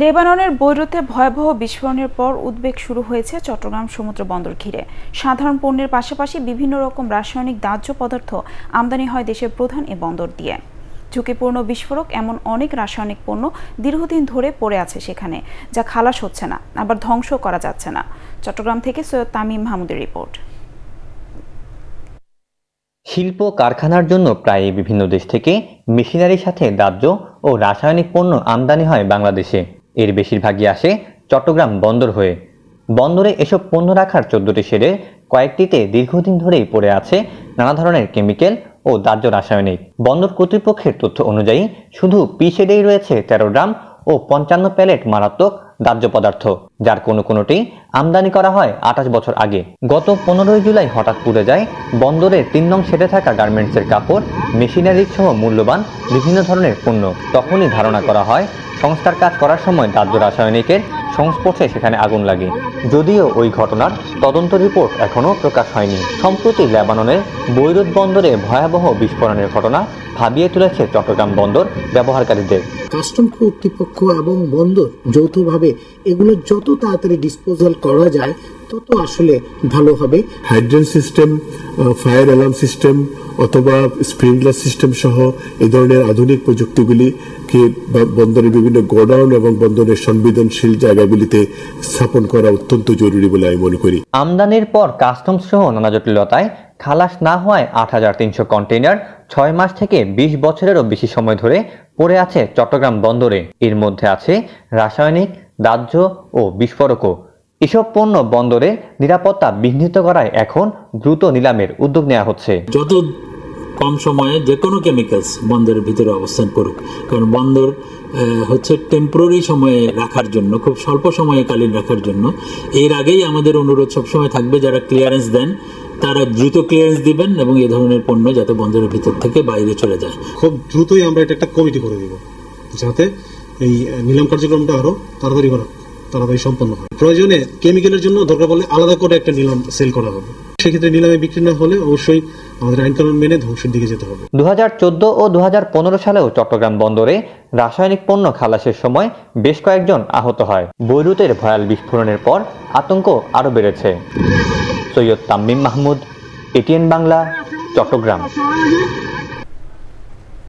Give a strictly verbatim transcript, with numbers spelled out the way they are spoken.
লেবাননের বৈরুতে ভয়াবহ বিস্ফোরণের পর উদ্বেগ শুরু হয়েছে চট্টগ্রাম সমুদ্র বন্দর ঘিরে। সাধারণ পণ্যের পাশাপাশি বিভিন্ন রকম রাসায়নিক দাহ্য পদার্থ আমদানি হয় দেশের প্রধান এ বন্দর দিয়ে। ঝুঁকিপূর্ণ বিস্ফোরক এমন অনেক রাসায়নিক পণ্য দীর্ঘদিন ধরে পড়ে আছে সেখানে, যা খালাস হচ্ছে না, আবার ধ্বংস করা যাচ্ছে না। চট্টগ্রাম থেকে সৈয়দ তামিম মাহমুদের রিপোর্ট। শিল্প কারখানার জন্য প্রায় বিভিন্ন দেশ থেকে মেশিনারির সাথে দাহ্য ও রাসায়নিক পণ্য আমদানি হয় বাংলাদেশে। এর বেশিরভাগই আসে চট্টগ্রাম বন্দর হয়ে। বন্দরে এসব পণ্য রাখার চোদ্দটি শেডের কয়েকটিতে দীর্ঘদিন ধরেই পড়ে আছে নানা ধরনের কেমিক্যাল ও দাহ্য রাসায়নিক। বন্দর কর্তৃপক্ষের তথ্য অনুযায়ী শুধু পি শেডেই রয়েছে তেরো গ্রাম ও পঞ্চান্ন প্যালেট মারাত্মক দাহ্য পদার্থ, যার কোনো কোনোটি আমদানি করা হয় আঠাশ বছর আগে। গত পনেরোই জুলাই হঠাৎ পুড়ে যায় বন্দরের তিন নং শেডে থাকা গার্মেন্টসের কাপড়, মেশিনারি সহ মূল্যবান বিভিন্ন ধরনের পণ্য। তখনই ধারণা করা হয় সংস্থার কাজ করার সময় দাহ্য রাসায়নিকের সংস্পর্শে সেখানে আগুন লাগে। যদিও ওই ঘটনার তদন্ত রিপোর্ট এখনও প্রকাশ হয়নি। সম্প্রতি লেবাননের বৈরুত বন্দরে ভয়াবহ বিস্ফোরণের ঘটনা ভাবিয়ে তুলেছে চট্টগ্রাম বন্দর ব্যবহারকারীদের। কাস্টম কর্তৃপক্ষ এবং বন্দর যৌথভাবে এগুলো যত তাড়াতাড়ি ডিসপোজাল করা যায় তত আসলে ভালো হবে। Hydrant system, fire alarm system অথবা স্প্রিংলার সিস্টেম সহ এই ধরনের আধুনিক প্রযুক্তিগুলিকে বন্দরের বিভিন্ন গোডাউন এবং বন্দরের সংবেদনশীল জায়গাগুলিতে স্থাপন করা অত্যন্ত জরুরি বলে আমি মনে করি। আমদানির পর কাস্টমস সহ নানা জটিলতায় খালাস না হওয়ায় আট হাজার তিনশো কন্টেইনার ছয় মাস থেকে বিশ বছরেরও বেশি সময় ধরে পড়ে আছে চট্টগ্রাম বন্দরে। এর মধ্যে আছে রাসায়নিক, দাহ্য ও বিস্ফোরকও। এসব পণ্য বন্দরে নিরাপত্তা বিঘ্নিত করায় এখন দ্রুত নিলামের উদ্যোগ নেওয়া হচ্ছে। যত কম সময়ে যে কোনো কেমিক্যালস বন্দরের ভিতরে অবস্থান করুক, কারণ বন্দর হচ্ছে টেম্পোরারি সময়ে রাখার জন্য, খুব স্বল্প সময়ে কালীন রাখার জন্য। এর আগেই আমাদের অনুরোধ সবসময় থাকবে, যারা ক্লিয়ারেন্স দেন তারা দ্রুত ক্লিয়ারেন্স দিবেন এবং এই ধরনের পণ্য যাতে বন্দরের ভিতর থেকে বাইরে চলে যায়। খুব দ্রুতই আমরা এটা একটা কমিটি করে দেব, যাতে এই নিলাম কার্যক্রমটা আরও তাড়াতাড়ি করা তাড়াতাড়ি সম্পন্ন হয়। প্রয়োজনে কেমিক্যালের জন্য দরকার পড়লে আলাদা করে একটা নিলাম সেল করা হবে। সেক্ষেত্রে নিলামে বিক্রি না হলে অবশ্যই আমাদের আইন কানুন মেনে ধ্বংসের দিকে যেতে হবে। দু হাজার চোদ্দ ও দু হাজার পনেরো সালেও চট্টগ্রাম বন্দরে রাসায়নিক পণ্য খালাসের সময় বেশ কয়েকজন আহত হয়। বৈরুতের ভয়াল বিস্ফোরণের পর আতঙ্ক আরও বেড়েছে। সৈয়দ তাম্মিম মাহমুদ, এটিএন বাংলা, চট্টগ্রাম।